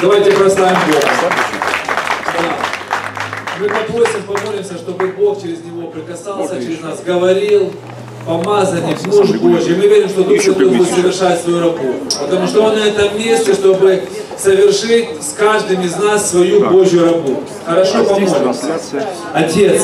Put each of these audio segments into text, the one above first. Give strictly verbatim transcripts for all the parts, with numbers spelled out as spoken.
Давайте прославим Бога. Мы попросим, помолимся, чтобы Бог через него прикасался, через нас говорил, помазанник, муж Божий. Мы верим, что Дух Святой будет совершать свою работу. Потому что Он на этом месте, чтобы совершить с каждым из нас свою Божью работу. Хорошо, помолимся. Отец,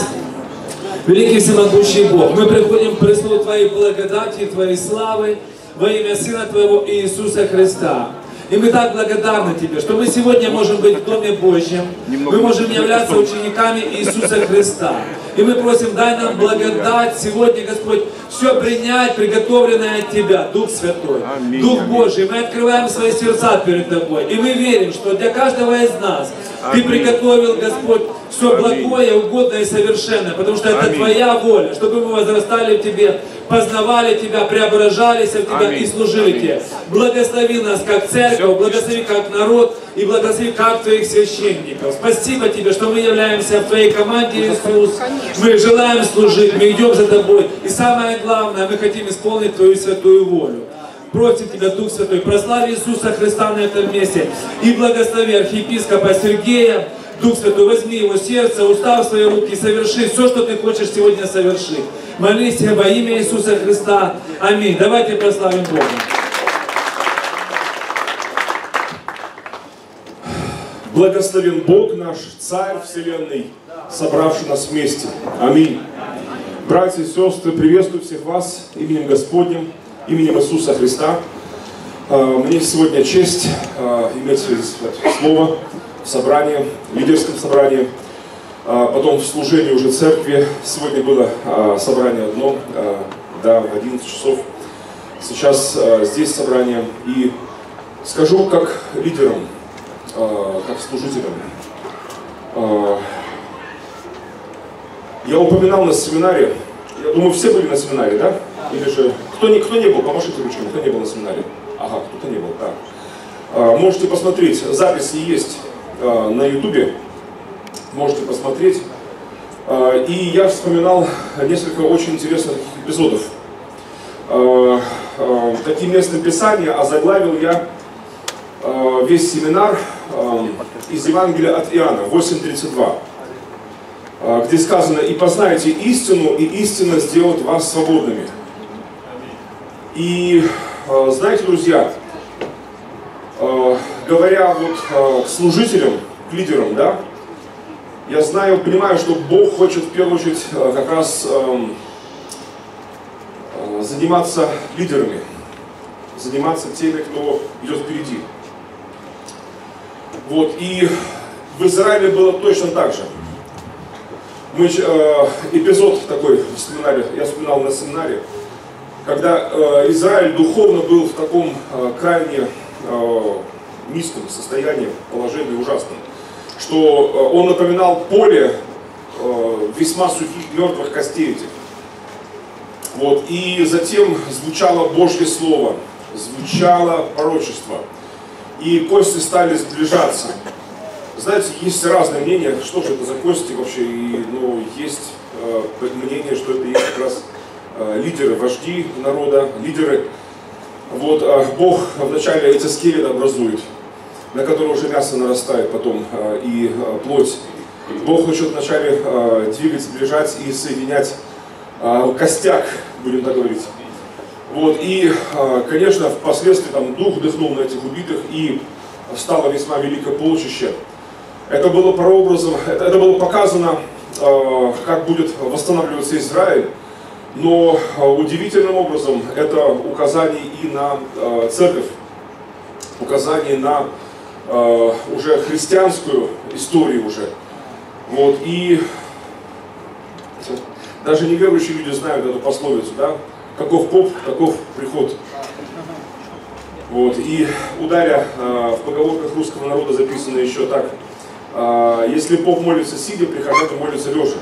великий всемогущий Бог, мы приходим к престолу Твоей благодати, Твоей славы во имя Сына Твоего Иисуса Христа. И мы так благодарны Тебе, что мы сегодня можем быть в Доме Божьем, мы можем являться учениками Иисуса Христа. И мы просим, дай нам благодать сегодня, Господь, все принять, приготовленное от Тебя, Дух Святой, аминь, Дух аминь. Божий. Мы открываем свои сердца перед Тобой, и мы верим, что для каждого из нас аминь. Ты приготовил, Господь, все аминь. Благое, угодное и совершенное, потому что это аминь. Твоя воля, чтобы мы возрастали в Тебе, познавали Тебя, преображались в Тебя аминь. И служили аминь. Тебе. Благослови нас как церковь, благослови как народ и благослови как Твоих священников. Спасибо Тебе, что мы являемся в Твоей команде, Иисус. Мы желаем служить, мы идем за Тобой. И самое главное, мы хотим исполнить Твою святую волю. Просим Тебя, Дух Святой, прослави Иисуса Христа на этом месте. И благослови архиепископа Сергея. Дух Святой, возьми его сердце, уста в свои руки, соверши все, что Ты хочешь сегодня совершить. Молись во имя Иисуса Христа. Аминь. Давайте прославим Бога. Благословен Бог наш, Царь Вселенной, собравший нас вместе. Аминь. Братья и сестры, приветствую всех вас именем Господним, именем Иисуса Христа. Мне сегодня честь иметь слово в собрании, в лидерском собрании, потом в служении уже церкви. Сегодня было собрание одно, да, в одиннадцать часов. Сейчас здесь собрание. И скажу как лидером, как служителям. Я упоминал на семинаре, я думаю, все были на семинаре, да? Или же... Кто не, кто не был, помашите ручкой, кто не был на семинаре? Ага, кто-то не был, да. Можете посмотреть, записи есть на ютубе, можете посмотреть. И я вспоминал несколько очень интересных эпизодов. Такие местные писания, а заглавил я весь семинар из Евангелия от Иоанна, восемь тридцать два, где сказано: «И познаете истину, и истина сделает вас свободными». И знаете, друзья, говоря вот к служителям, к лидерам, да, я знаю, понимаю, что Бог хочет в первую очередь как раз заниматься лидерами, заниматься теми, кто идет впереди. Вот, и в Израиле было точно так же. Мы, э, эпизод такой в семинаре, я вспоминал на семинаре, когда э, Израиль духовно был в таком э, крайне э, низком состоянии, положении ужасном, что э, он напоминал поле э, весьма сухих мертвых костей этих. Вот, и затем звучало Божье слово, звучало пророчество. И кости стали сближаться. Знаете, есть разные мнения, что же это за кости вообще. И, ну, есть э, мнение, что это есть как раз э, лидеры, вожди народа, лидеры. Вот, э, Бог вначале эти скелеты образует, на которые уже мясо нарастает потом, э, и э, плоть. Бог хочет вначале э, двигать, сближать и соединять э, костяк, будем так говорить. Вот, и, конечно, впоследствии там дух вдохнул на этих убитых, и стало весьма великое полчище. Это было прообразом, это, это было показано, э, как будет восстанавливаться Израиль, но удивительным образом это указание и на э, церковь, указание на э, уже христианскую историю уже. Вот, и даже неверующие люди знают эту пословицу, да? Каков поп, таков приход. Вот. И ударя э, в поговорках русского народа записано еще так: э, если поп молится сидя, прихожане молятся лежа.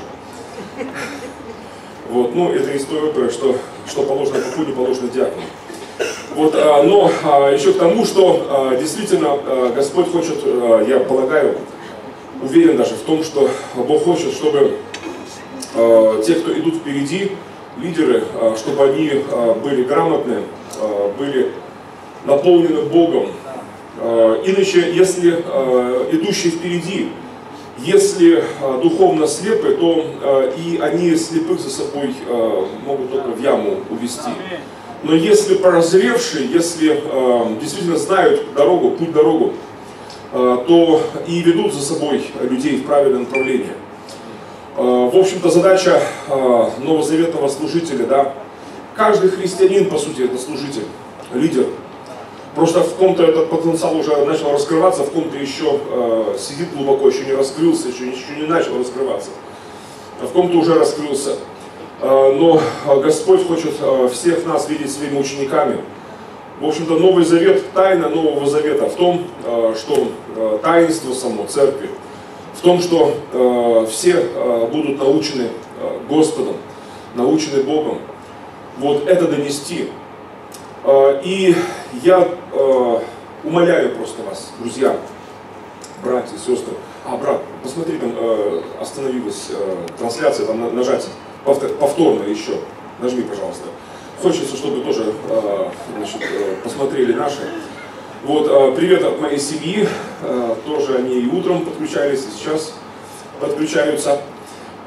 Вот. Ну, это из той оперы, что, что положено попу, не положено диакону. Вот, э, но э, еще к тому, что э, действительно э, Господь хочет, э, я полагаю, уверен даже в том, что Бог хочет, чтобы э, те, кто идут впереди, лидеры, чтобы они были грамотны, были наполнены Богом, Иначе, если идущие впереди, если духовно слепы, то и они слепых за собой могут только в яму увести. Но если прозревшие, если действительно знают дорогу, путь-дорогу, то и ведут за собой людей в правильное направление. В общем-то, задача новозаветного служителя, да, каждый христианин, по сути, это служитель, лидер. Просто в ком-то этот потенциал уже начал раскрываться, в ком-то еще э, сидит глубоко, еще не раскрылся, еще, еще не начал раскрываться. В ком-то уже раскрылся. Э, но Господь хочет э, всех нас видеть своими учениками. В общем-то, Новый Завет, тайна Нового Завета в том, э, что э, таинство само церкви, в том, что э, все э, будут научены э, Господом, научены Богом. Вот это донести. И я э, умоляю просто вас, друзья, братья, сестры. А, брат, посмотри, там э, остановилась э, трансляция, там нажать повтор, повторно еще. Нажми, пожалуйста. Хочется, чтобы тоже э, значит, э, посмотрели наши. Вот, э, привет от моей семьи. Э, тоже они и утром подключались, и сейчас подключаются.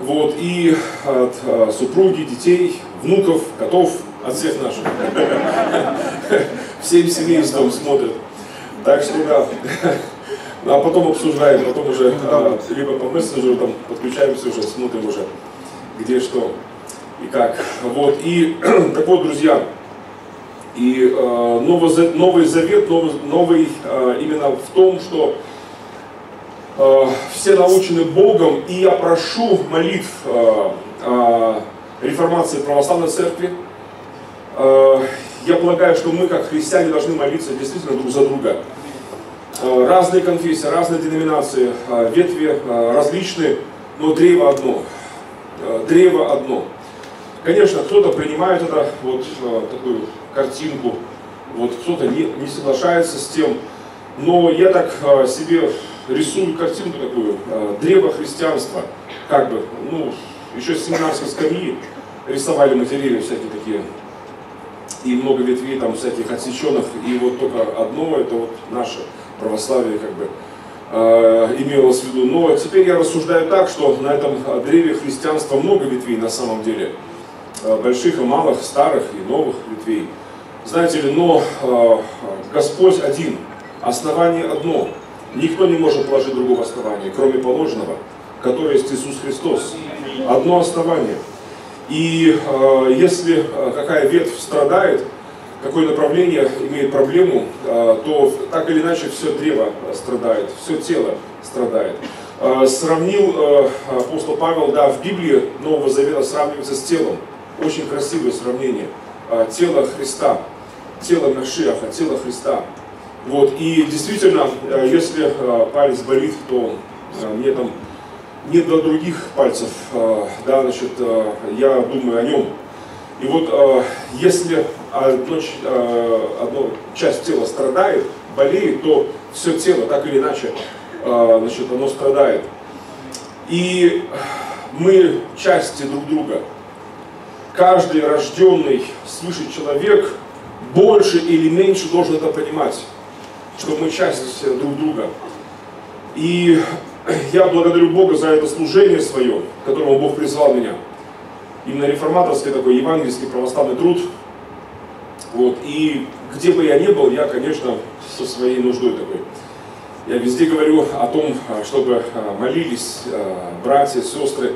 Вот, и от э, супруги, детей, внуков, котов. От всех наших. Всем семейством смотрят. Так что да. А потом обсуждаем, потом уже а, либо по мессенджеру там подключаемся уже, смотрим уже, где что и как. Вот. И так вот, друзья, и э, новый, новый завет, новый, новый э, именно в том, что э, все научены Богом, и я прошу молитв э, э, реформации православной церкви. Я полагаю, что мы, как христиане, должны молиться действительно друг за друга. Разные конфессии, разные деноминации, ветви различные, но древо одно. Древо одно. Конечно, кто-то принимает это, вот такую картинку, вот кто-то не, не соглашается с тем, но я так себе рисую картинку такую, древо христианства, как бы, ну, еще с семинарской скамьи рисовали материалы всякие такие. И много ветвей там всяких отсеченных, и вот только одно, это вот наше православие как бы э, имелось в виду. Но теперь я рассуждаю так, что на этом древе христианства много ветвей на самом деле, э, больших и малых, старых и новых ветвей. Знаете ли, но э, Господь один, основание одно, никто не может положить другого основания, кроме положенного, которое есть Иисус Христос. Одно основание. И э, если какая ветвь страдает, какое направление имеет проблему, э, то так или иначе все древо страдает, все тело страдает. Э, сравнил э, апостол Павел, да, в Библии Нового Завета сравнивается с телом. Очень красивое сравнение. Э, тело Христа, тело Машиаха, тело Христа. Вот. И действительно, э, если э, палец болит, то э, мне там... не до других пальцев, да, значит, я думаю о нем. И вот если одно, одно часть тела страдает, болеет, то все тело так или иначе, значит, оно страдает. И мы части друг друга. Каждый рожденный свыше человек больше или меньше должен это понимать, что мы часть друг друга. И я благодарю Бога за это служение свое, к которому Бог призвал меня. Именно реформаторский такой, евангельский, православный труд. Вот. И где бы я ни был, я, конечно, со своей нуждой такой. Я везде говорю о том, чтобы молились братья, сестры,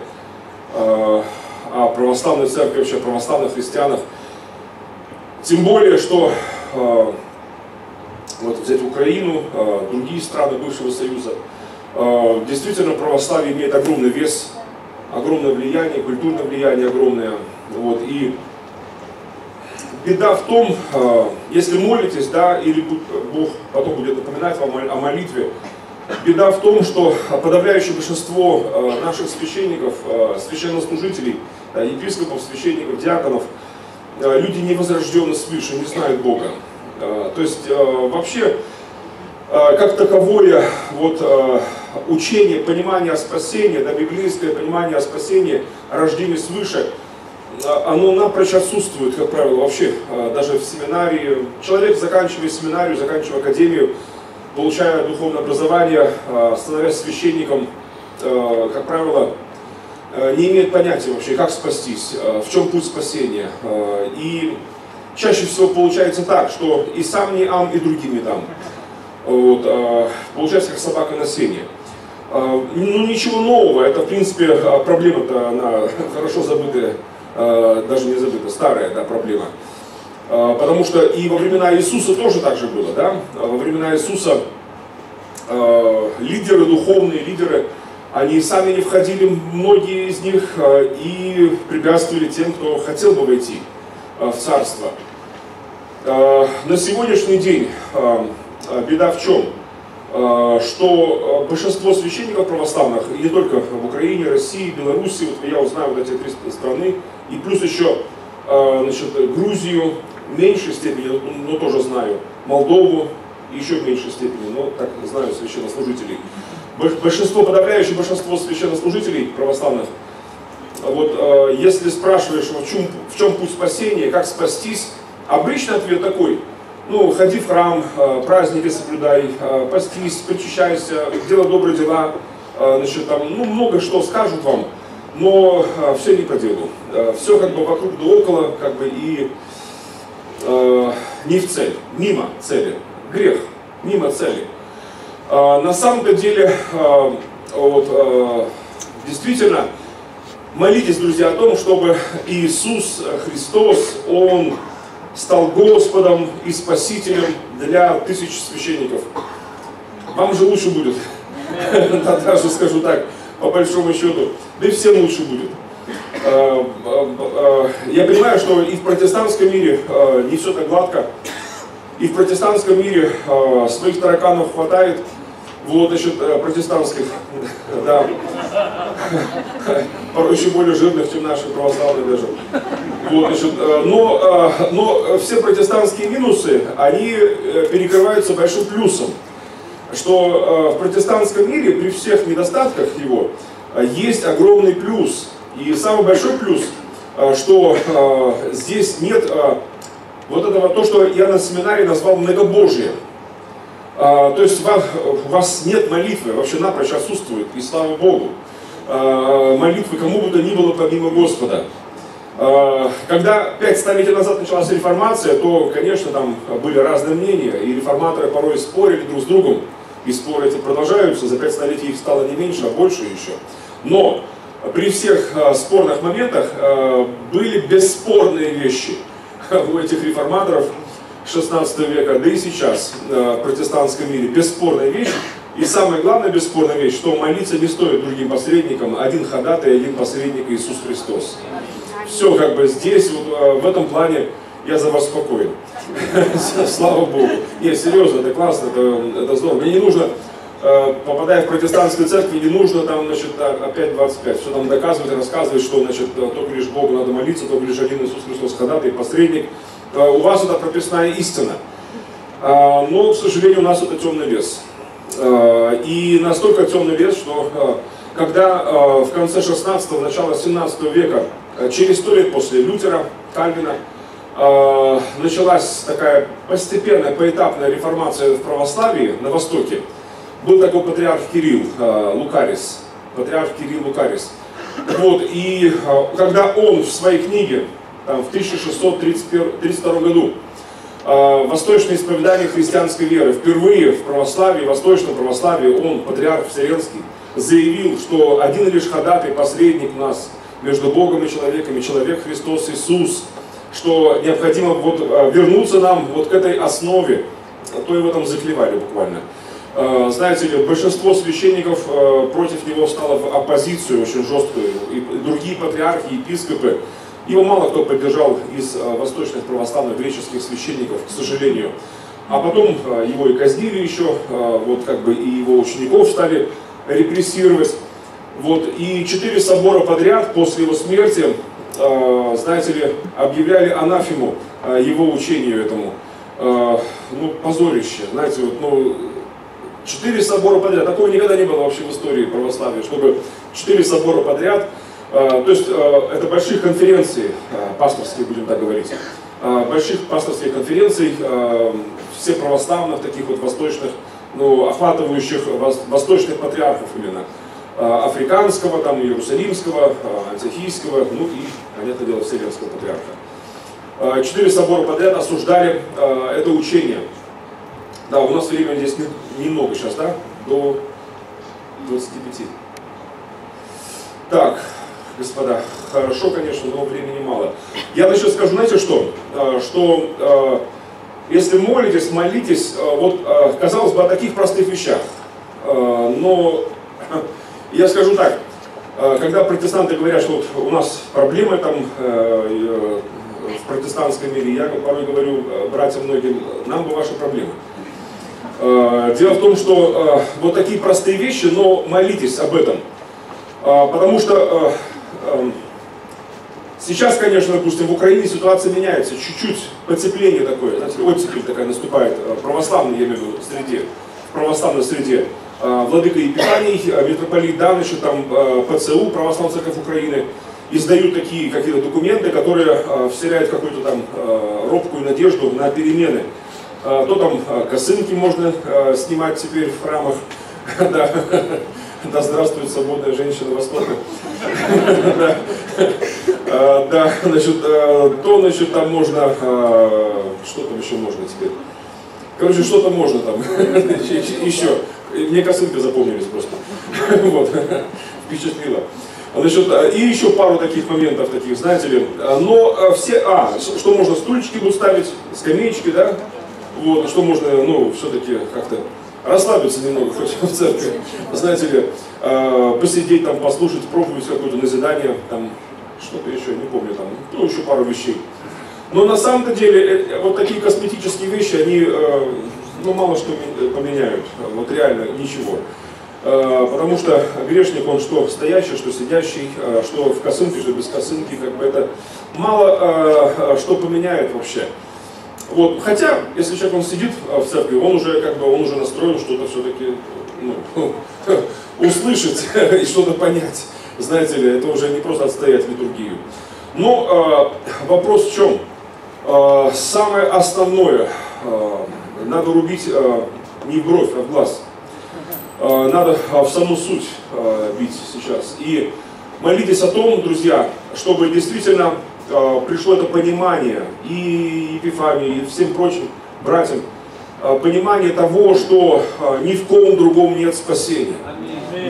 о православной церкви, вообще о православных христианах. Тем более, что вот взять Украину, другие страны бывшего Союза, действительно, православие имеет огромный вес, огромное влияние, культурное влияние огромное. Вот. И беда в том, если молитесь, да, или Бог потом будет напоминать вам о молитве, беда в том, что подавляющее большинство наших священников, священнослужителей, епископов, священников, диаконов, люди невозрожденные свыше, не знают Бога. То есть вообще... Как таковое вот, учение, понимание о спасении, да, библейское понимание о спасении, о рождении свыше, оно напрочь отсутствует, как правило, вообще, даже в семинарии. Человек, заканчивая семинарию, заканчивая академию, получая духовное образование, становясь священником, как правило, не имеют понятия вообще, как спастись, в чем путь спасения. И чаще всего получается так, что и сам не ам, и другим не дам. Вот, получается, как собака на сене. Ну, ничего нового, это, в принципе, проблема-то, она хорошо забытая, даже не забытая, старая, да, проблема. Потому что и во времена Иисуса тоже так же было, да? Во времена Иисуса лидеры, духовные лидеры, они сами не входили, многие из них, и препятствовали тем, кто хотел бы войти в царство. На сегодняшний день беда в чем? Что большинство священников православных, и не только в Украине, России, Беларуси, вот я узнаю вот эти три страны, и плюс еще, значит, Грузию в меньшей степени, но тоже знаю, Молдову еще в меньшей степени, но так знаю священнослужителей. Большинство, подавляющее большинство священнослужителей православных, вот если спрашиваешь, в чем, в чем путь спасения, как спастись, обычный ответ такой: ну, ходи в храм, праздники соблюдай, постись, причащайся, делай добрые дела, значит, там, ну, много что скажут вам, но все не по делу. Все как бы вокруг да около, как бы и э, не в цель, мимо цели. Грех, мимо цели. Э, на самом-то деле, э, вот, э, действительно, молитесь, друзья, о том, чтобы Иисус Христос, Он стал Господом и Спасителем для тысяч священников. Вам же лучше будет, даже скажу так, по большому счету, да и всем лучше будет. Я понимаю, что и в протестантском мире не все так гладко, и в протестантском мире своих тараканов хватает, вот, насчет протестантских, да, порой еще более жирных, чем наши православные даже. Вот, значит, но, но все протестантские минусы, они перекрываются большим плюсом, что в протестантском мире при всех недостатках его есть огромный плюс. И самый большой плюс, что здесь нет вот этого, то, что я на семинаре назвал многобожием. То есть у вас нет молитвы, вообще напрочь отсутствует, и слава Богу, молитвы кому бы то ни было помимо Господа. Когда пять столетий назад началась реформация, то, конечно, там были разные мнения, и реформаторы порой спорили друг с другом, и споры эти продолжаются, за пять столетий их стало не меньше, а больше еще. Но при всех спорных моментах были бесспорные вещи у этих реформаторов шестнадцатого века, да и сейчас в протестантском мире бесспорная вещь. И самая главная бесспорная вещь, что молиться не стоит другим посредникам, один ходатай, один посредник Иисус Христос. Все как бы здесь, вот, в этом плане я за вас спокоен. Слава Богу. Нет, серьезно, это классно, это, это здорово. Мне не нужно, попадая в протестантскую церковь, не нужно там, значит, опять двадцать пять, все там доказывать, рассказывать, что, значит, только лишь Богу надо молиться, только лишь один Иисус Христос ходатай, посредник. У вас это прописная истина, но, к сожалению, у нас это темный лес. И настолько темный лес, что когда в конце шестнадцатого, начало семнадцатого века, через сто лет после Лютера, Кальвина, началась такая постепенная, поэтапная реформация в православии на Востоке, был такой патриарх Кирилл Лукарис. Патриарх Кирилл Лукарис. Вот, и когда он в своей книге, там, в тысяча шестьсот тридцать втором году, «Восточное исповедание христианской веры», впервые в православии, в восточном православии, он, патриарх Вселенский, заявил, что один лишь ходатай, посредник у нас между Богом и человеком, и человек Христос Иисус, что необходимо вот вернуться нам вот к этой основе, а то его там заклевали буквально. Знаете ли, большинство священников против него стало в оппозицию очень жесткую, и другие патриархи, епископы. Его мало кто поддержал из восточных православных греческих священников, к сожалению. А потом его и казнили еще, вот как бы и его учеников стали репрессировать. Вот, и четыре собора подряд после его смерти, знаете ли, объявляли анафему его учению этому. Ну, позорище, знаете, вот, ну, четыре собора подряд. Такого никогда не было вообще в истории православия, чтобы четыре собора подряд. То есть это большие конференции, пасторские, будем так говорить, больших пасторских конференций, все православных, таких вот восточных, ну, охватывающих восточных патриархов именно, африканского, там, иерусалимского, антиохийского, ну и, понятное дело, вселенского патриарха. Четыре собора подряд осуждали это учение. Да, у нас времени здесь немного сейчас, да, до двадцати пяти. Так, господа, хорошо, конечно, но времени мало. Я еще скажу, знаете что? Что если молитесь, молитесь, вот, казалось бы, о таких простых вещах. Но я скажу так, когда протестанты говорят, что вот у нас проблемы там в протестантском мире, я порой говорю, братья многим, нам бы ваши проблемы. Дело в том, что вот такие простые вещи, но молитесь об этом. Потому что сейчас, конечно, допустим, в Украине ситуация меняется, чуть-чуть потепление такое, знаете, оттепель такая наступает в православной, я имею в виду, среде, в православной среде. Владыка Епифаний, митрополит Дан, еще там ПЦУ, Православная Церковь Украины, издают такие какие-то документы, которые вселяют какую-то там робкую надежду на перемены. То там косынки можно снимать теперь в храмах. Да здравствует свободная женщина Востока. Да, значит, то, значит, там можно, что там еще можно теперь? Короче, что-то можно там еще. Мне косынки запомнились просто. Вот, впечатлило. Значит, и еще пару таких моментов, таких, знаете ли. Но все, а, что можно, стульчики будут ставить, скамеечки, да? Вот, что можно, ну, все-таки как-то расслабиться немного хоть в церкви, знаете ли, э, посидеть там, послушать проповедь, какое-то назидание, там, что-то еще, не помню, там, ну, еще пару вещей. Но на самом-то деле, э, вот такие косметические вещи, они, э, ну, мало что поменяют, вот реально ничего. Э, потому что грешник, он что стоящий, что сидящий, э, что в косынке, что без косынки, как бы это мало э, что поменяет вообще. Вот. Хотя, если человек он сидит в церкви, он уже как бы он уже настроен что-то все-таки ну, услышать и что-то понять. Знаете ли, это уже не просто отстоять литургию. Но э, вопрос в чем? Э, самое основное, э, надо рубить э, не в бровь, а в глаз. Э, надо в саму суть э, бить сейчас. И молитесь о том, друзья, чтобы действительно пришло это понимание и Епифанию, и всем прочим братьям, понимание того, что ни в ком другом нет спасения,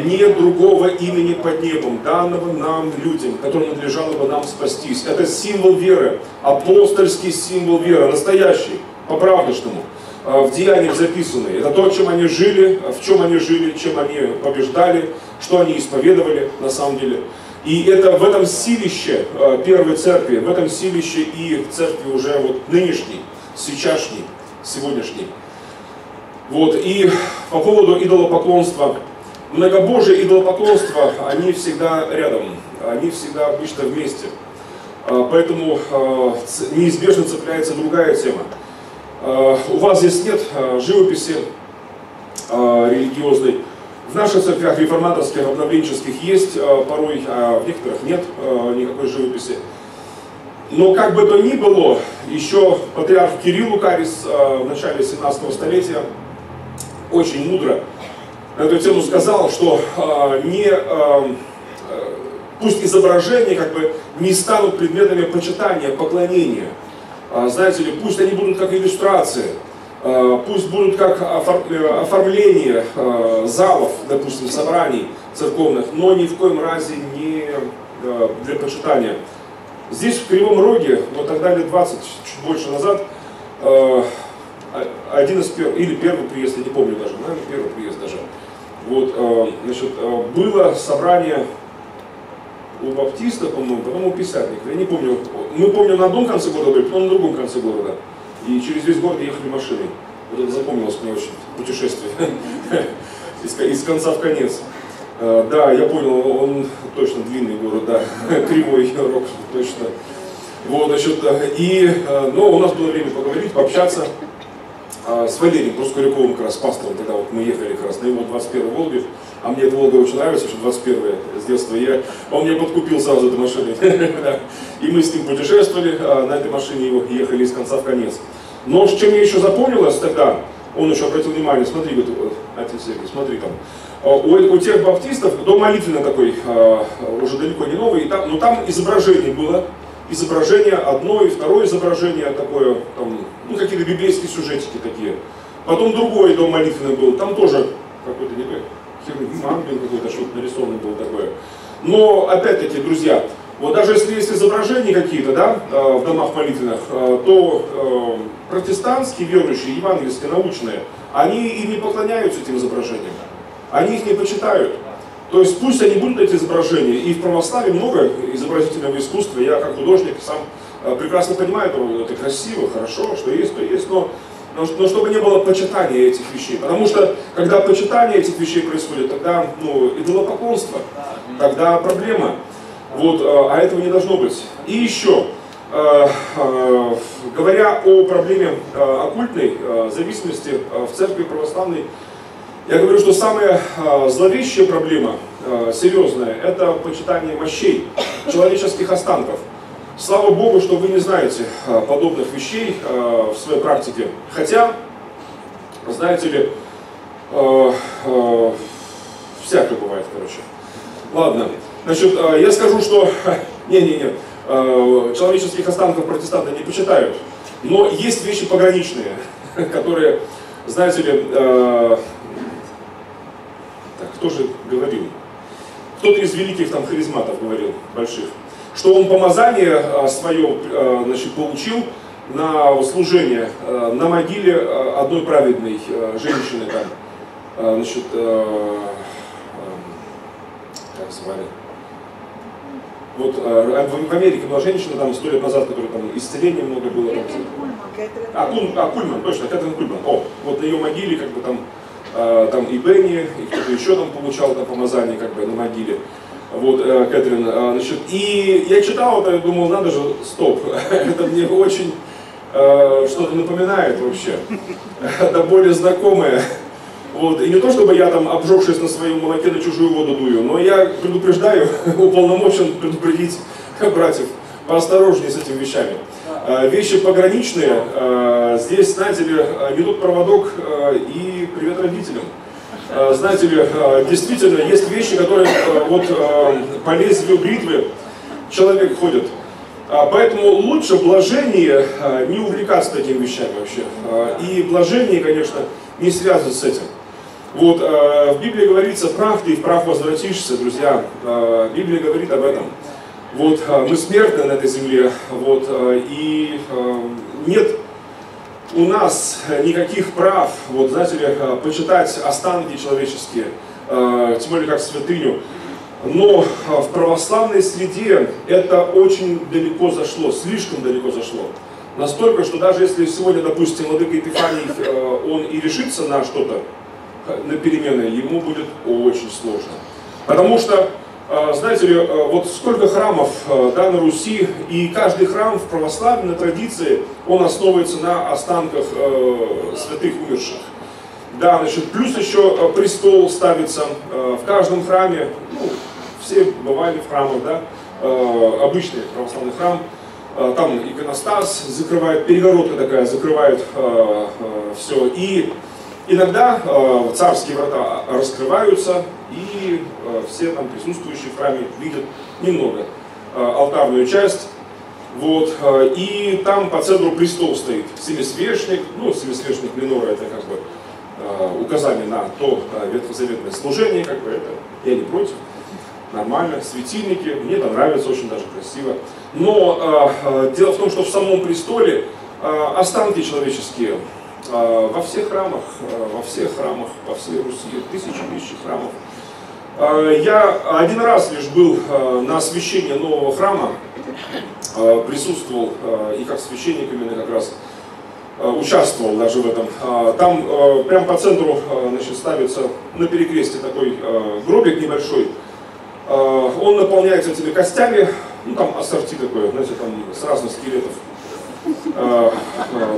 нет другого имени под небом, данного нам людям, которым надлежало бы нам спастись. Это символ веры, апостольский символ веры, настоящий, по-правдышному, в деяниях записанный. Это то, чем они жили, в чем они жили, чем они побеждали, что они исповедовали на самом деле. И это в этом силище первой церкви, в этом силище и церкви уже вот нынешней, сейчасшней, сегодняшней. Вот, и по поводу идолопоклонства. Многобожие идолопоклонства, они всегда рядом, они всегда обычно вместе. Поэтому неизбежно цепляется другая тема. У вас здесь нет живописи религиозной. В наших церквях реформаторских, обновленческих есть порой, а в некоторых нет никакой живописи. Но как бы то ни было, еще патриарх Кирилл Лукарис в начале семнадцатого столетия очень мудро на эту тему сказал, что не, пусть изображения как бы не станут предметами почитания, поклонения. Знаете ли, пусть они будут как иллюстрации. Пусть будут как оформление залов, допустим, собраний церковных, но ни в коем разе не для почитания. Здесь, в Кривом Роге, вот тогда лет двадцать, чуть больше назад, один из первых, или первый приезд, я не помню даже, наверное, первый приезд даже, вот, значит, было собрание у баптиста, по-моему, потом у писятника, я не помню, мы помним на одном конце города были, потом на другом конце города. И через весь город ехали машины. Вот это запомнилось мне очень, путешествие. Из конца в конец. Да, я понял, он точно длинный город, да. Кривой Рог, точно. Вот, значит, и, но у нас было время поговорить, пообщаться с Валерием Проскоряковым, как раз пастором, когда вот мы ехали как раз на его двадцать первой Волге. А мне эта Волга очень нравится, еще двадцать первая с детства. Я, он меня подкупил сразу этой машиной. И мы с ним путешествовали, на этой машине ехали из конца в конец. Но чем я еще запомнилось тогда, Он еще обратил внимание, смотри, говорит, отец Сергей, смотри там. У, у тех баптистов дом молитвенный такой, уже далеко не новый, там, но там изображение было. Изображение одно и второе изображение такое, там, ну какие-то библейские сюжетики такие. Потом другой дом молитвенный был, там тоже какой-то не хермин какой-то что-то нарисованное было такое. Но опять-таки, друзья, вот даже если есть изображения какие-то, да, в домах молитвенных, то протестантские верующие, евангельские, научные, они и не поклоняются этим изображениям, они их не почитают. То есть пусть они будут эти изображения, и в православии много изобразительного искусства, я как художник сам прекрасно понимаю, это красиво, хорошо, что есть, то есть, но, но, но чтобы не было почитания этих вещей, потому что когда почитание этих вещей происходит, тогда ну, идолопоклонство, тогда проблема. Вот, а этого не должно быть. И еще, э, э, говоря о проблеме э, оккультной э, зависимости э, в церкви православной, я говорю, что самая э, зловещая проблема, э, серьезная, это почитание мощей, человеческих останков. Слава Богу, что вы не знаете э, подобных вещей э, в своей практике. Хотя, знаете ли, э, э, всякое бывает, короче. Ладно. Значит, я скажу, что не-не-не, человеческих останков протестанты не почитают, но есть вещи пограничные, которые, знаете ли, э... так, кто же говорил, кто-то из великих там харизматов говорил, больших, что он помазание свое, значит, получил на служение, на могиле одной праведной женщины, там, значит, э... как звали? Вот в Америке была женщина там сто лет назад, которая там исцеление много было. Кэтрин Кульман. А, Куль, а, Кульман, точно, Кэтрин Кульман. О, вот на ее могиле как бы там, э, там и Бенни, и кто-то еще там получал там, помазание как бы на могиле. Вот, э, Кэтрин, э, значит, и я читал это, я думал, надо же, стоп, это мне очень э, что-то напоминает вообще. Это более знакомое. Вот. И не то, чтобы я там, обжегшись на своем молоке, на чужую воду дую, но я предупреждаю, уполномочен предупредить братьев, поосторожнее с этими вещами. А, вещи пограничные, а, здесь, знаете ли, ведут проводок а, и привет родителям. А, знаете ли, а, действительно, есть вещи, которые а, вот, а, по лезвию бритвы человек ходит. А, поэтому лучше блажение а, не увлекаться такими вещами вообще. А, и блажение, конечно, не связано с этим. Вот, э, в Библии говорится, прав ты и вправ возвратишься, друзья. Э, Библия говорит об этом. Вот, э, мы смертны на этой земле, вот, э, и э, нет у нас никаких прав, вот, знаете ли, э, почитать останки человеческие, э, тем более как святыню. Но в православной среде это очень далеко зашло, слишком далеко зашло. Настолько, что даже если сегодня, допустим, владыка Епифаний, э, он и решится на что-то, на перемены, ему будет очень сложно. Потому что, знаете ли, вот сколько храмов, да, на Руси, и каждый храм в православной традиции, он основывается на останках э, святых умерших. Да, значит, плюс еще престол ставится в каждом храме, ну, все бывали в храмах, да, э, обычный православный храм, там иконостас закрывает, перегородка такая закрывает э, э, все, и иногда э, царские врата раскрываются, и э, все там присутствующие в храме видят немного э, алтарную часть. Вот, э, и там по центру престол стоит семисвешник, ну, семисвешник минора, это как бы э, указание на то э, ветхозаветное служение, как бы это, я не против, нормально, светильники, мне это нравится, очень даже красиво. Но э, дело в том, что в самом престоле э, останки человеческие, во всех храмах, во всех храмах, по всей Руси, тысячи тысячи храмов. Я один раз лишь был на освящении нового храма, присутствовал и как священник именно как раз участвовал даже в этом. Там прям по центру, значит, ставится на перекресте такой гробик небольшой. Он наполняется этими костями, ну там ассорти такое, знаете, там с разных скелетов.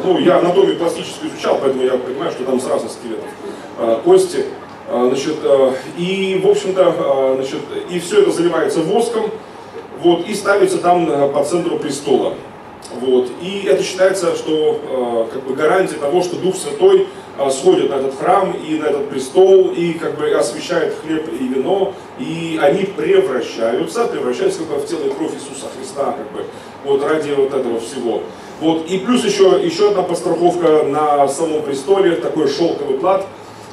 Ну, я анатомию пластическую изучал, поэтому я понимаю, что там с разных скелетов кости. Значит, и, в общем-то, значит, и все это заливается воском, вот, и ставится там по центру престола. Вот. И это считается, что как бы гарантия того, что Дух Святой сходят на этот храм и на этот престол, и как бы освящают хлеб и вино, и они превращаются, превращаются как бы в тело и кровь Иисуса Христа, как бы, вот ради вот этого всего. Вот, и плюс еще, еще одна подстраховка на самом престоле, такой шелковый плат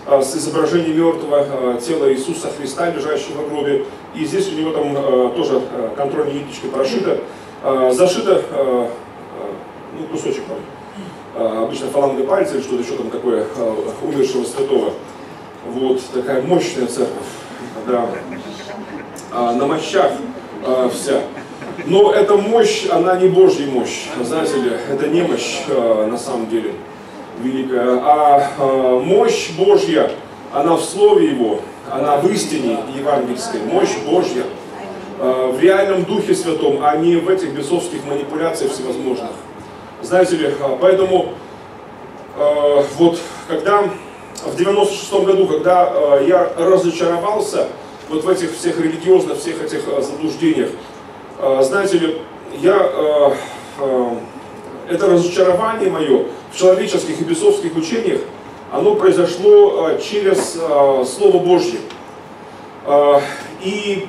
с изображением мертвого тела Иисуса Христа, лежащего в гробе, и здесь у него там тоже контрольная ниточка прошита, зашита, ну, кусочек там, обычно фаланга пальца или что-то еще там такое, умершего святого. Вот такая мощная церковь, да, на мощах вся. Но эта мощь, она не Божья мощь, знаете ли, это не мощь на самом деле великая, а мощь Божья, она в слове Его, она в истине евангельской, мощь Божья, в реальном Духе Святом, а не в этих бесовских манипуляциях всевозможных. Знаете ли, поэтому э, вот когда в девяносто шестом году, когда э, я разочаровался вот в этих всех религиозных, всех этих э, заблуждениях, э, знаете ли, я, э, э, это разочарование мое в человеческих и бесовских учениях, оно произошло э, через э, Слово Божье. Э, и,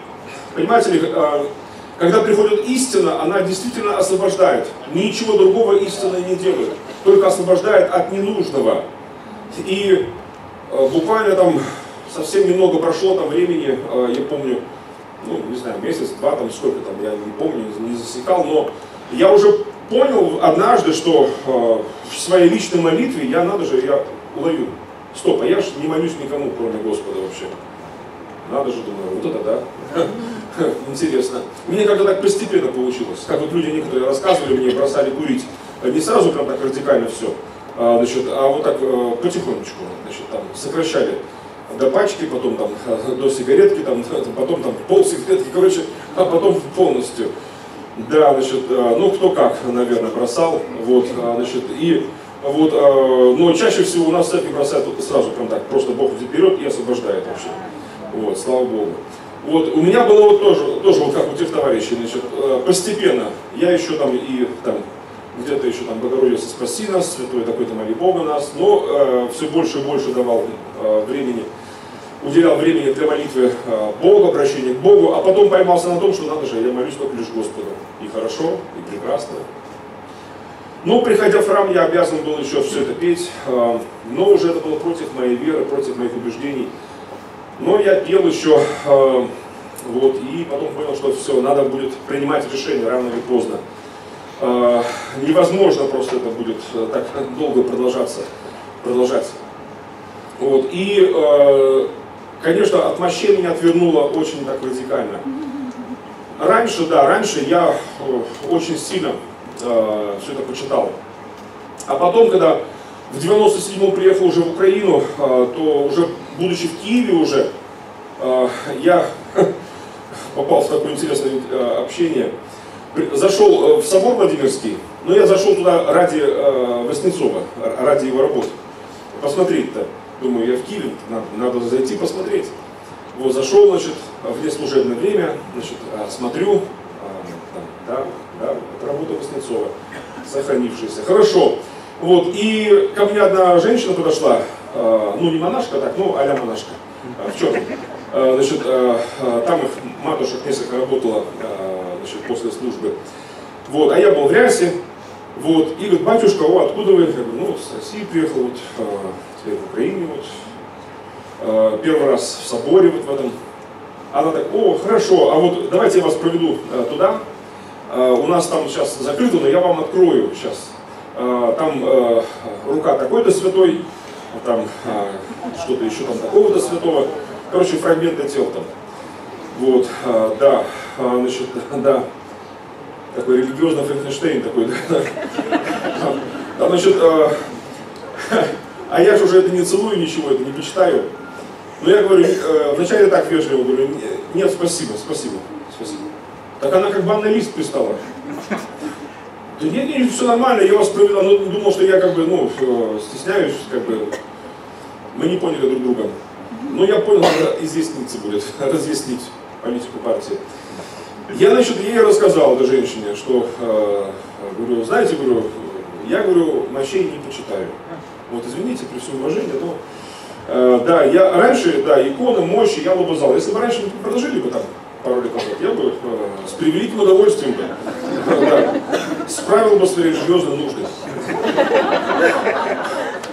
понимаете ли, э, когда приходит истина, она действительно освобождает. Ничего другого истина не делает. Только освобождает от ненужного. И э, буквально там совсем немного прошло там времени, э, я помню, ну, не знаю, месяц, два, там сколько там, я не помню, не засекал, но я уже понял однажды, что э, в своей личной молитве я, надо же, я уловил. Стоп, а я же не молюсь никому, кроме Господа вообще. Надо же, думаю, вот это да. Интересно. Мне как-то так постепенно получилось. Как вот люди некоторые рассказывали мне, бросали курить. Не сразу прям так радикально все, значит, а вот так потихонечку, значит, там сокращали до пачки, потом там до сигаретки, там, потом там пол сигаретки, короче, а потом полностью. Да, значит, ну кто как, наверное, бросал. Вот, значит, и вот, но чаще всего у нас церкви бросают сразу прям так, просто Бог идет вперед и освобождает вообще. Вот, слава Богу. Вот, у меня было вот тоже, тоже вот как у тех товарищей, значит, постепенно, я еще там и там, где-то еще там Богородица спаси нас, святой такой-то моли Бога нас, но э, все больше и больше давал э, времени, уделял времени для молитвы э, Богу, обращения к Богу, а потом поймался на том, что надо же, я молюсь только лишь Господу, и хорошо, и прекрасно. Но приходя в храм, я обязан был еще все это петь, э, но уже это было против моей веры, против моих убеждений. Но я пел еще, э, вот, и потом понял, что все, надо будет принимать решение рано или поздно. Э, невозможно просто это будет так долго продолжаться, продолжать. Вот, и, э, конечно, от мощей меня отвернуло очень так радикально. Раньше, да, раньше я очень сильно э, все это почитал. А потом, когда в девяносто седьмом приехал уже в Украину, э, то уже... будучи в Киеве уже, я попал в такое интересное общение. Зашел в собор Владимирский, но я зашел туда ради Васнецова, ради его работ. Посмотреть-то. Думаю, я в Киеве, надо, надо зайти посмотреть. Вот зашел, значит, в неслужебное время, значит, смотрю, да, да, это работа Васнецова, сохранившаяся. Хорошо. Вот, и ко мне одна женщина подошла, ну не монашка, так, ну а-ля монашка, в черном. Значит, там их матушек несколько работала, значит, после службы. Вот, а я был в рясе, вот, и говорит, батюшка, о, откуда вы? Я говорю, ну, с России приехал, вот, теперь в Украине, вот, первый раз в соборе вот в этом. Она так, о, хорошо, а вот давайте я вас проведу туда, у нас там сейчас закрыто, но я вам открою сейчас. Там э, рука такой-то святой, там э, что-то еще там такого-то святого, короче, фрагменты тел там. Вот, э, да, э, значит, да, такой религиозный Франкенштейн такой, да. Да, значит, э, а я же уже это не целую, ничего, это не почитаю. Но я говорю, э, вначале так вежливо говорю, нет, спасибо, спасибо, спасибо. Так она как банный лист пристала. Да нет, нет, все нормально, я вас провела, но думал, что я как бы, ну, стесняюсь, как бы, мы не поняли друг друга. Но я понял, что изъясниться будет, разъяснить политику партии. Я, значит, ей рассказал, этой женщине, что, э, говорю, знаете, говорю, я, говорю, мощей не почитаю. Вот, извините, при всем уважении, но... Э, да, я раньше, да, иконы, мощи, я лобызал. Если бы раньше мы прожили бы там пару лет назад, я бы э, с превеликим удовольствием бы, да, справил бы свои религиозные нужды.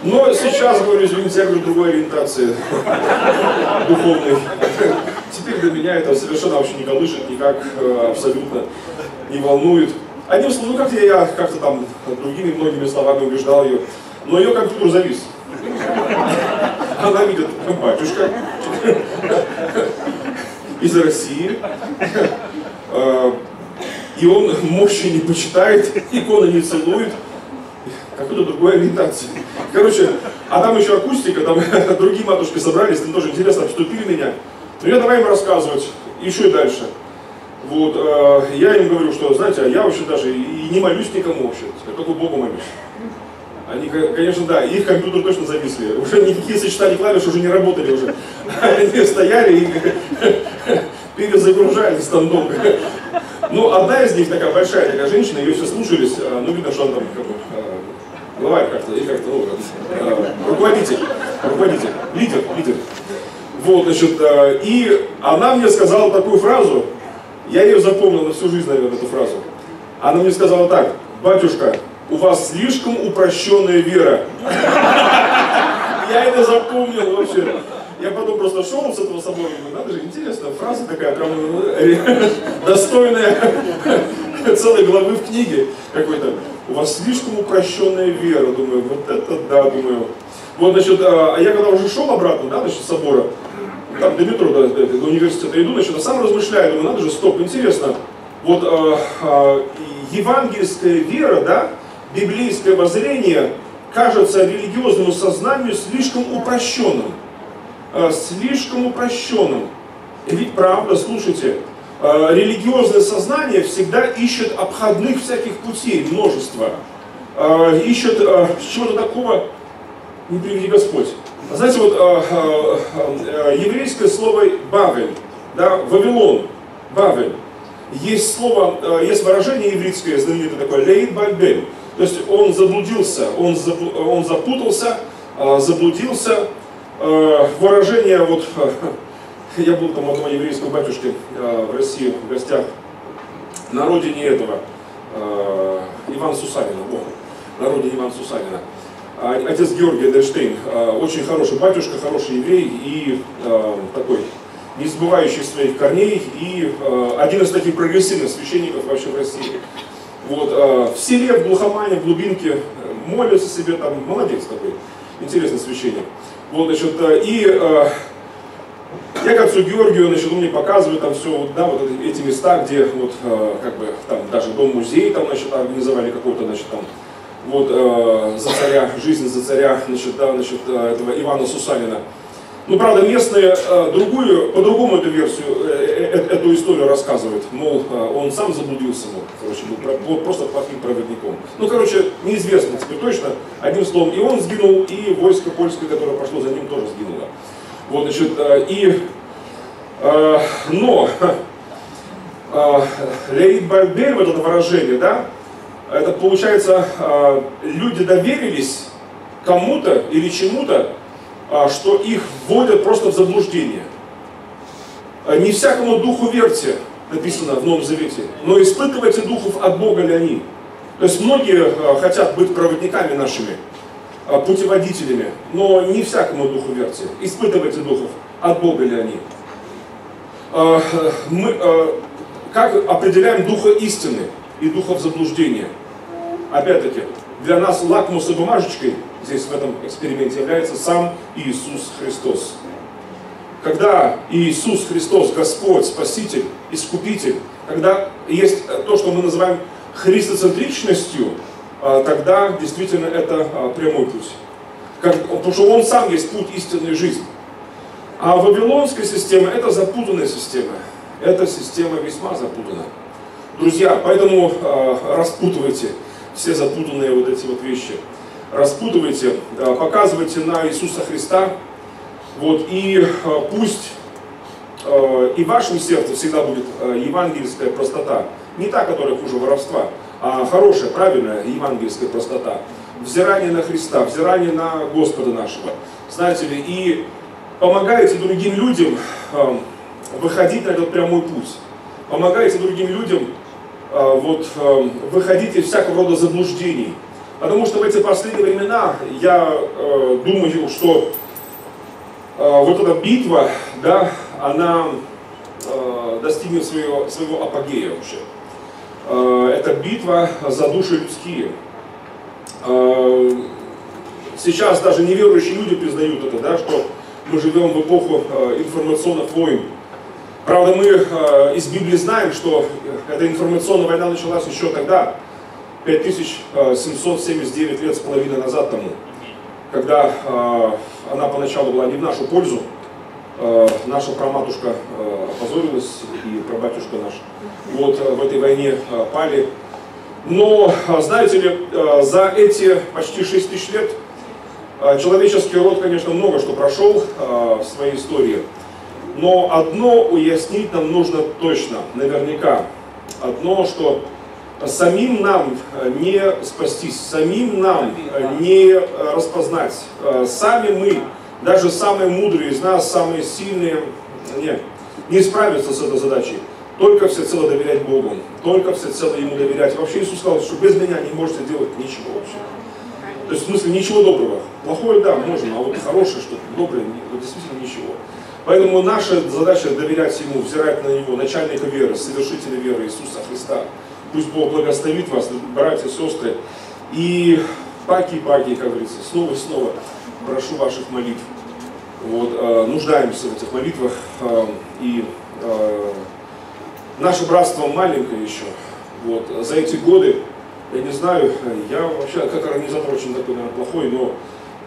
Но сейчас, говорю, извините, я говорю, другой ориентации духовной. Теперь для меня это совершенно вообще не колышет, никак абсолютно не волнует. Одним словом, ну как я как-то там другими многими словами убеждал ее, но ее компьютер завис. Она видит, батюшка из России, и он мощи не почитает, иконы не целует. Какой-то другой ориентации. Короче, а там еще акустика, там другие матушки собрались, там тоже интересно обступили меня. Ну я давай им рассказывать, еще и дальше. Вот, э, я им говорю, что, знаете, а я вообще даже и не молюсь никому вообще, я только Богу молюсь. Они, конечно, да, их компьютер точно зависли, уже никакие сочетания клавиш уже не работали уже. Они стояли и перезагружались там долго. Ну, одна из них такая большая, такая женщина, ее все слушались, ну, видно, что она там как бы... Главарь как-то, или как-то, ну, э, руководитель, руководитель, лидер, лидер. Вот, значит, э, и она мне сказала такую фразу, я ее запомнил на всю жизнь, наверное, эту фразу. Она мне сказала так: батюшка, у вас слишком упрощенная вера. Я это запомнил вообще. Я потом просто шел с этого собора, думаю, надо же, интересная фраза такая, прям достойная целой главы в книге какой-то. У вас слишком упрощенная вера, думаю, вот это да, думаю. Вот, значит, а я когда уже шел обратно, да, значит, с собора, там, до метро, до, до, до университета иду, значит, а сам размышляю, думаю, надо же, стоп, интересно. Вот а, а, евангельская вера, да, библейское воззрение кажется религиозному сознанию слишком упрощенным. А, слишком упрощенным. И ведь правда, слушайте. Религиозное сознание всегда ищет обходных всяких путей, множество. Ищет чего-то такого, не приведи Господь. Знаете, вот еврейское слово «бавель», да, «Вавилон», «бавель». Есть слово, есть выражение еврейское, знаменитое такое «лейд бальбель». То есть он заблудился, он запутался, заблудился. Выражение вот... Я был там у одного еврейского батюшки э, в России в гостях на родине этого э, Ивана Сусанина, о, на родине Ивана Сусанина. Э, отец Георгий Эдельштейн, э, очень хороший батюшка, хороший еврей и э, такой, не забывающий своих корней, и э, один из таких прогрессивных священников вообще в России. Вот, э, в селе, в глухомане, в глубинке молится себе, там молодец такой, интересный священник. Вот, значит, э, и... Э, Я к отцу Георгию, значит, он мне показывает там все, да, вот эти места, где вот, э, как бы, там даже дом-музей там, значит, организовали какой-то, значит, там, вот, э, за царя, жизнь за царя, значит, да, значит, этого Ивана Сусанина. Ну, правда, местные э, другую, по-другому эту версию, э, э, эту историю рассказывают, мол, э, он сам заблудился, мол, короче, был, был просто плохим проводником. Ну, короче, неизвестно теперь точно, одним словом, и он сгинул, и войско польское, которое пошло за ним, тоже сгинуло. Вот, значит, и, э, но, э, Леид Бальбель, вот это выражение, да, это получается, э, люди доверились кому-то или чему-то, э, что их вводят просто в заблуждение. Не всякому духу верьте, написано в Новом Завете, но испытывайте духов, от Бога ли они. То есть многие э, хотят быть проводниками нашими, путеводителями, но не всякому духу верьте. Испытывайте духов, от Бога ли они. Мы как определяем духа истины и духов заблуждения? Опять-таки, для нас лакмусовой бумажечкой здесь в этом эксперименте является сам Иисус Христос. Когда Иисус Христос, Господь, Спаситель, Искупитель, когда есть то, что мы называем христоцентричностью, тогда действительно это прямой путь. Потому что он сам есть путь истинной жизни. А вавилонская система — это запутанная система. Эта система весьма запутана. Друзья, поэтому распутывайте все запутанные вот эти вот вещи. Распутывайте, показывайте на Иисуса Христа. Вот, и пусть и в вашем сердце всегда будет евангельская простота. Не та, которая хуже воровства, а хорошая, правильная евангельская простота. взирание на Христа, взирание на Господа нашего, знаете ли, и помогаете другим людям выходить на этот прямой путь, помогаете другим людям вот, выходить из всякого рода заблуждений. Потому что в эти последние времена я думаю, что вот эта битва, да, она достигнет своего, своего апогея вообще. Это битва за души людские. Сейчас даже неверующие люди признают это, да, что мы живем в эпоху информационных войн. Правда, мы из Библии знаем, что эта информационная война началась еще тогда, пять тысяч семьсот семьдесят девять лет с половиной назад тому, когда она поначалу была не в нашу пользу. Наша праматушка опозорилась, и прабатюшка наш вот в этой войне пали. Но, знаете ли, за эти почти шесть тысяч лет человеческий род, конечно, много что прошел в своей истории. Но одно уяснить нам нужно точно, наверняка. Одно, что самим нам не спастись, самим нам не распознать. Сами мы, даже самые мудрые из нас, самые сильные, нет, не справятся с этой задачей. Только всецело доверять Богу, только всецело Ему доверять. Вообще Иисус сказал, что без меня не можете делать ничего вообще. То есть в смысле ничего доброго. Плохое, да, можно, а вот хорошее что-то, доброе, вот действительно ничего. Поэтому наша задача доверять Ему, взирать на Него, начальника веры, совершителя веры Иисуса Христа. Пусть Бог благословит вас, братья, сестры. И паки-паки, как говорится, снова и снова прошу ваших молитв. Вот, э, нуждаемся в этих молитвах. Э, и э, наше братство маленькое еще. Вот, за эти годы, я не знаю, я вообще, как организатор очень такой, наверное, плохой, но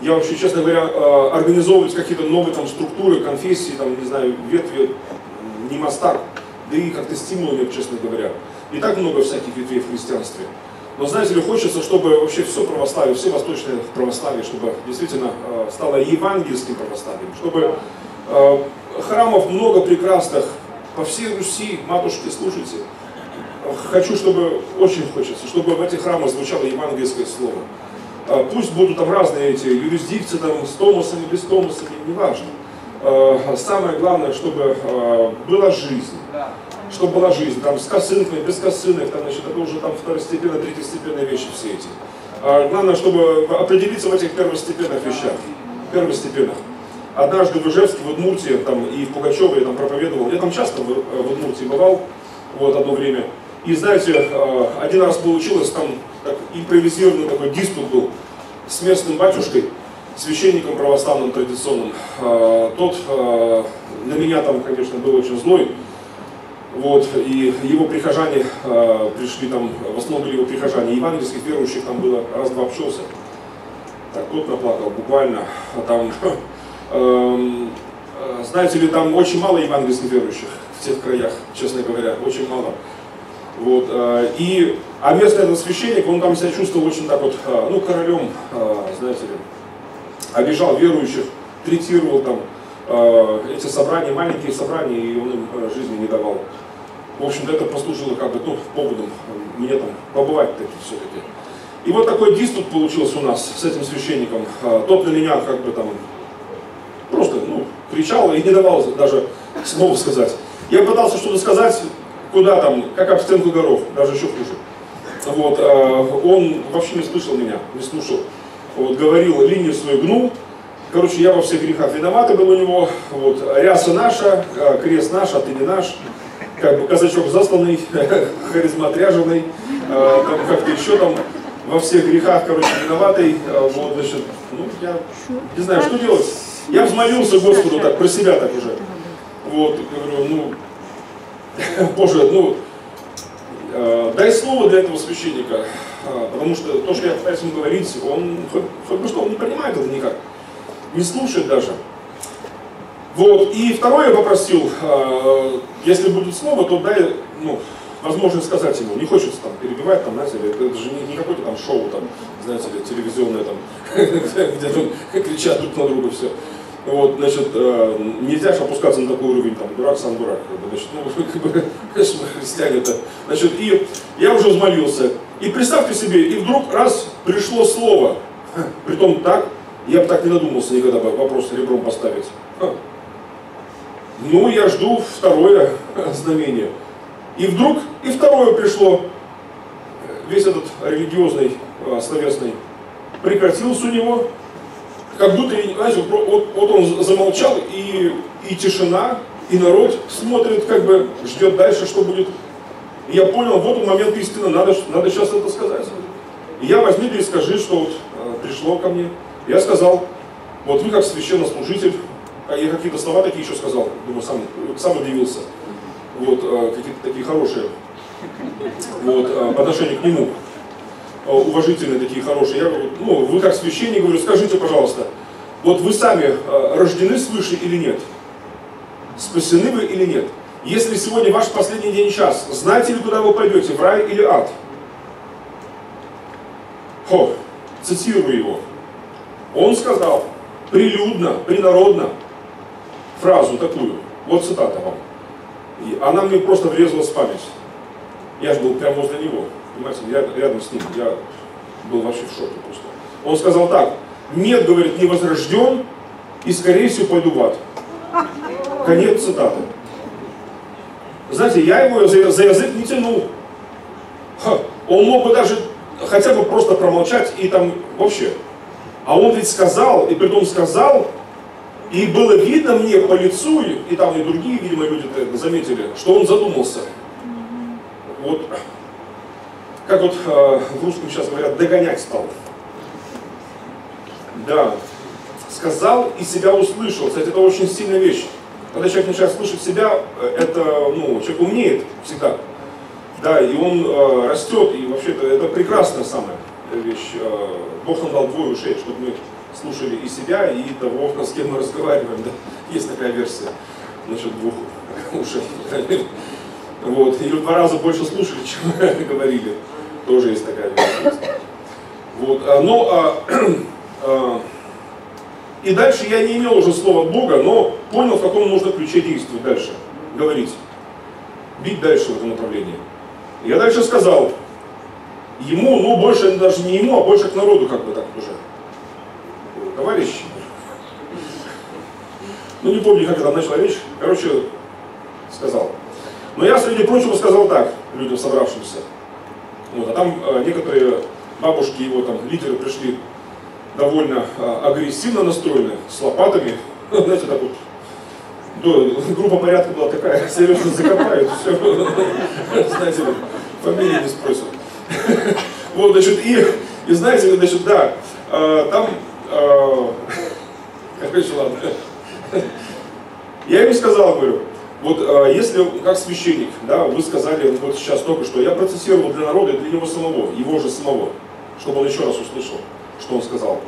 я вообще, честно говоря, э, организовывать какие-то новые там структуры, конфессии, там, не знаю, ветви, не мастак, да и как-то стимул нет, честно говоря. И так много всяких ветвей в христианстве. Но, знаете ли, хочется, чтобы вообще все православие, все восточное православие, чтобы действительно э, стало евангельским православием, чтобы э, храмов много прекрасных по всей Руси, матушки, слушайте. Хочу, чтобы, очень хочется, чтобы в этих храмах звучало евангельское слово. Э, пусть будут там разные эти юрисдикции, там, с томосами, без томосов, неважно. Э, самое главное, чтобы э, была жизнь. Чтобы была жизнь, там, с косынками, без косынок, там, значит, это уже там второстепенная, третьестепенная вещи все эти. А главное, чтобы определиться в этих первостепенных вещах, первостепенных. Однажды в Ижевске, в Удмуртии, там, и в Пугачеве я там проповедовал, я там часто в, в Удмуртии бывал, вот, одно время. И, знаете, один раз получилось, там, так, импровизированный такой диспут был с местным батюшкой, священником православным традиционным. Тот на меня там, конечно, был очень злой. Вот, и его прихожане э, пришли там, в основном были его прихожане, евангельских верующих там было, раз-два общался. Так, тот наплакал, буквально, там, э, э, знаете ли, там очень мало евангельских верующих в тех краях, честно говоря, очень мало. Вот, э, и, а местный этот священник, он там себя чувствовал очень так вот, э, ну, королем, э, знаете ли, обижал верующих, третировал там. Эти собрания, маленькие собрания, и он им жизни не давал. В общем-то, это послужило как бы, ну, поводом мне там побывать-таки все-таки. И вот такой диспут получился у нас с этим священником. Тот на меня как бы там просто, ну, кричал и не давал даже слова сказать. Я пытался что-то сказать, куда там, как об стенку горох, даже еще хуже. Вот, он вообще не слышал меня, не слушал. Вот, говорил, линию свою гнул. Короче, я во всех грехах виноват был у него, вот, ряса наша, крест наш, а ты не наш, как бы казачок засланный, харизма отряженный, э, там как-то еще там, во всех грехах, короче, виноватый, э, вот, значит, ну, я не знаю, что делать. Я взмолился Господу так, про себя так уже, вот, говорю, ну, Боже, ну, э, дай слово для этого священника, э, потому что то, что я пытаюсь ему говорить, он, хоть, хоть бы что, он не понимает это никак. Не слушает даже. Вот. И второе я попросил, э, если будет слово, то дай, ну, возможность сказать ему. Не хочется там перебивать, там, знаете, это, это же не, не какое-то там шоу, там, знаете, телевизионное, там, где там кричат друг на друга все. Вот, значит, э, нельзя же опускаться на такой уровень, там, дурак сам дурак. Значит, ну, как бы, конечно, христиане-то. Значит, и я уже взмолился. И представьте себе, и вдруг раз пришло слово. Притом так, я бы так не додумался никогда вопрос ребром поставить. Ну, я жду второе знамение. И вдруг и второе пришло. Весь этот религиозный, словесный прекратился у него. Как будто, знаете, вот, вот он замолчал, и, и тишина, и народ смотрит, как бы ждет дальше, что будет. И я понял, вот он момент истины, надо, надо сейчас это сказать. И я возьми и скажи, что вот пришло ко мне. Я сказал, вот вы как священнослужитель, а я какие-то слова такие еще сказал, думаю, сам, сам удивился. Вот, какие-то такие хорошие. Вот, по отношению к нему. Уважительные такие хорошие. Я говорю, ну, вы как священник, говорю, скажите, пожалуйста, вот вы сами рождены свыше или нет? Спасены вы или нет? Если сегодня ваш последний день час, знаете ли, куда вы пойдете, в рай или ад? Хо, цитирую его. Он сказал прилюдно, принародно фразу такую. Вот цитата вам. И она мне просто врезалась в память. Я же был прямо возле него. Понимаете, я рядом с ним. Я был вообще в шоке просто. Он сказал так. Нет, говорит, не возрожден и, скорее всего, пойду в ад. Конец цитаты. Знаете, я его за, за язык не тянул. Ха, он мог бы даже хотя бы просто промолчать и там вообще. А он ведь сказал, и притом сказал, и было видно мне по лицу, и там и другие, видимо, люди заметили, что он задумался. Вот, как вот э, в русском сейчас говорят, догонять стал. Да. Сказал и себя услышал. Кстати, это очень сильная вещь. Когда человек начинает слышать себя, это, ну, человек умнеет всегда. Да, и он э, растет, и вообще это, это прекрасная самая вещь. Э, Бог нам дал двое ушей, чтобы мы слушали и себя, и того, с кем мы разговариваем. Да? Есть такая версия насчет двух ушей. Вот. Или в два раза больше слушали, чем говорили. Тоже есть такая версия. Вот. Но, а, а, и дальше я не имел уже слова Бога, но понял, в каком нужно ключе действовать дальше. Говорить. Бить дальше в этом направлении. Я дальше сказал ему, ну больше даже не ему, а больше к народу как бы так уже. Товарищ. Ну не помню, как это начала речь. Короче, сказал. Но я, среди прочего, сказал так людям, собравшимся. Вот, а там э, некоторые бабушки, его там лидеры пришли довольно э, агрессивно настроены, с лопатами. Знаете, так вот. Да, группа порядка была такая, серьезно закопают, все. Знаете, фамилии не спросят. Вот, значит, и, и знаете, значит, да, э, там, э, короче, ладно. Я им сказал, говорю, вот если, как священник, да, вы сказали вот сейчас только что, я процитировал для народа и для него самого, его же самого, чтобы он еще раз услышал, что он сказал,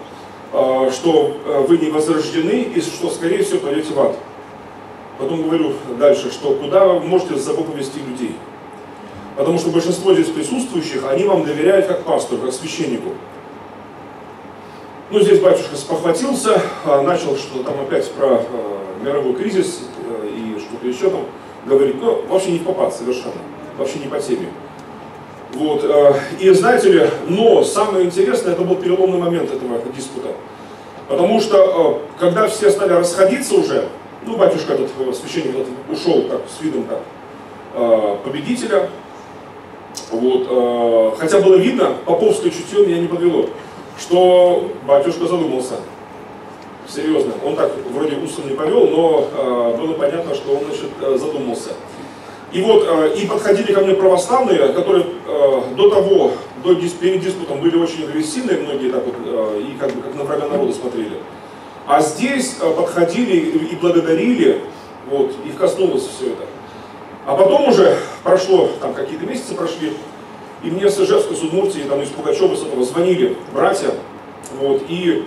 что вы не возрождены и что, скорее всего, пойдете в ад. Потом говорю дальше, что куда вы можете за собой повести людей. Потому что большинство здесь присутствующих, они вам доверяют как пастору, как священнику. Ну, здесь батюшка спохватился, начал что-то там опять про мировой кризис, еще там говорит, ну, вообще не в попад совершенно, вообще не по теме. Вот, э, и знаете ли, но самое интересное, это был переломный момент этого диспута. Потому что, э, когда все стали расходиться уже, ну, батюшка этот священник этот, ушел так, с видом так, э, победителя, вот, э, хотя было видно, поповское чутье меня не подвело, что батюшка задумался. Серьезно, он так вроде устно не повел, но э, было понятно, что он, значит, задумался. И вот, э, и подходили ко мне православные, которые э, до того, до, перед диспутом были очень агрессивные, многие так вот, э, и как бы как на врага народа смотрели. А здесь э, подходили и благодарили, вот, их коснулось все это. А потом уже прошло, там какие-то месяцы прошли, и мне с Ижевской, с Удмуртии, там из Пугачева, с этого звонили братья, вот, и...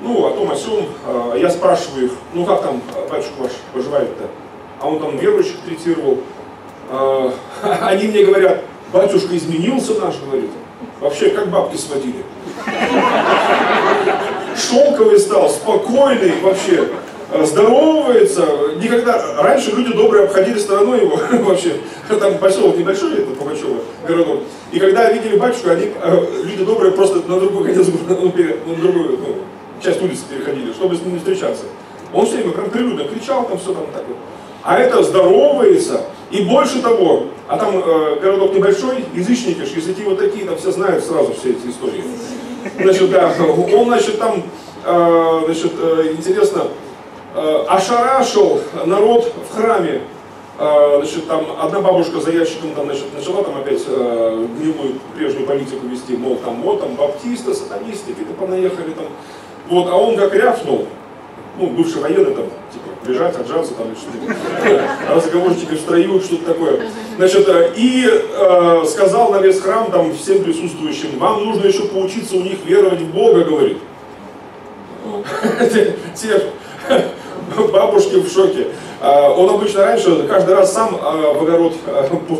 Ну, о том, о сём, э, я спрашиваю их, ну как там батюшка ваш поживает-то? А он там верующих третировал. Э, они мне говорят, батюшка изменился наш, говорит. Вообще, как бабки сводили. Шелковый стал, спокойный вообще. здоровается, никогда, раньше люди добрые обходили стороной его, вообще, там поселок небольшой, это Пугачева, городок, и когда видели батюшку, они, люди добрые, просто на другой конец, на другую ну, часть улицы переходили, чтобы с ним не встречаться. Он все время прям прилюдно кричал, там все там так вот. А это здоровается, и больше того, а там э, городок небольшой, язычники, языки вот такие, там все знают сразу все эти истории. Значит, да, он, значит, там, э, значит, э, интересно, ошарашил народ в храме, значит, там одна бабушка за ящиком там, значит, начала там опять гнилую прежнюю политику вести, мол, там вот там баптисты, сатанисты, какие-то понаехали там, вот, а он как рявкнул, ну, бывший военный там, типа, лежать, отжаться там, что-то, разговорщики в строю, что-то такое, значит, и э, сказал на весь храм там всем присутствующим: вам нужно еще поучиться у них веровать в Бога, говорит. Бабушки в шоке. Он обычно раньше каждый раз сам в огород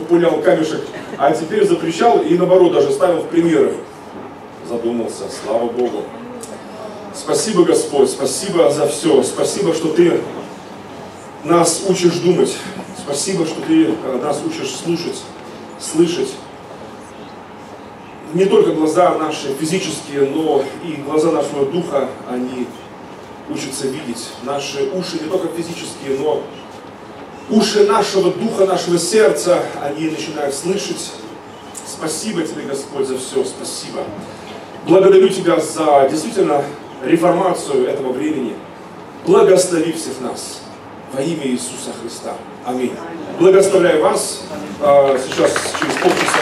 пулял камешек, а теперь запрещал и наоборот даже ставил в примеры. Задумался, слава Богу. Спасибо, Господь, спасибо за все. Спасибо, что Ты нас учишь думать. Спасибо, что Ты нас учишь слушать, слышать. Не только глаза наши физические, но и глаза нашего духа, они учатся видеть. Наши уши не только физические, но уши нашего духа, нашего сердца, они начинают слышать. Спасибо Тебе, Господь, за все. Спасибо. Благодарю Тебя за действительно реформацию этого времени. Благослови всех нас во имя Иисуса Христа. Аминь. Благословляю вас. Сейчас через полчаса.